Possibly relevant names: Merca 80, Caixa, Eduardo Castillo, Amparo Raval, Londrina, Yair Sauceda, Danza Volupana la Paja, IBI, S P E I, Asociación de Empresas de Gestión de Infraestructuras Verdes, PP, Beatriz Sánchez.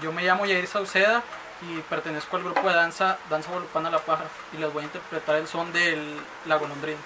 Yo me llamo Yair Sauceda y pertenezco al grupo de danza Volupana La Paja, y les voy a interpretar el son del lago Londrina.